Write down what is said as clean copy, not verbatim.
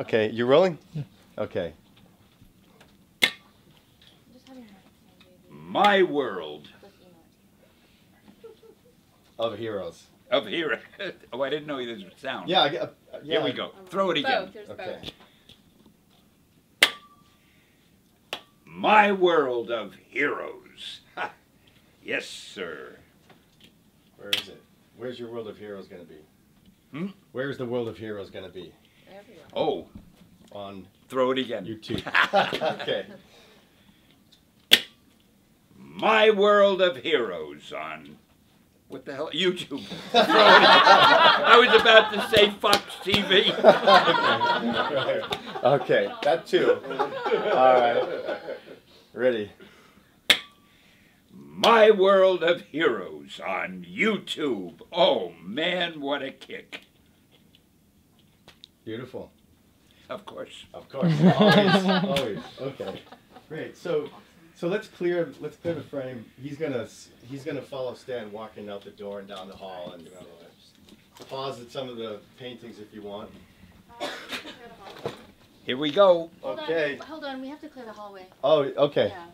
Okay, you rolling? Yeah. Okay. My World of Heroes. Of Heroes. Oh, I didn't know you did sound. Yeah, yeah. Here we go. Throw it again. Okay. My World of Heroes. Ha. Yes, sir. Where is it? Where's your World of Heroes going to be? Hmm? Where's the World of Heroes going to be? Everywhere. Oh. On. Throw it again. YouTube. Okay. My World of Heroes on. What the hell? YouTube. Throw it again. I was about to say Fox TV. Okay. That too. All right. Ready. My World of Heroes on YouTube. Oh, man, what a kick. Beautiful. Of course. Of course. Always. Always. Okay. Great. So let's clear the frame. He's gonna follow Stan walking out the door and down the hall, and pause at some of the paintings if you want. Here we go. Hold on, we have to clear the hallway. Oh, okay. Yeah.